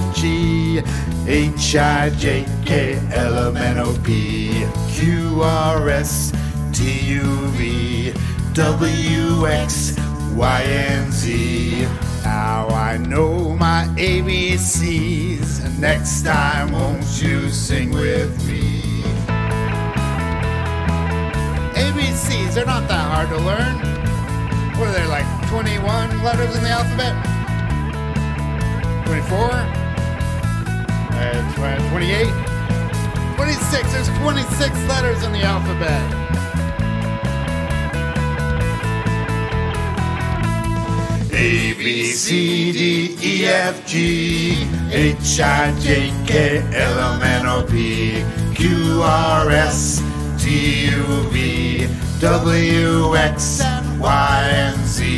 F, G, H, I, J, K, L, M, N, O, P, Q, R, S, T, U, V, W, X, Y, and Z. Now I know my ABCs. Next time, won't you sing with me? ABCs are not that hard to learn. What are there, like 21 letters in the alphabet? 24? 28? 26! There's 26 letters in the alphabet! A, B, C, D, E, F, G, H, I, J, K, L, M, N, O, P, Q, R, S, T, U, V, W, X, Y, and Z.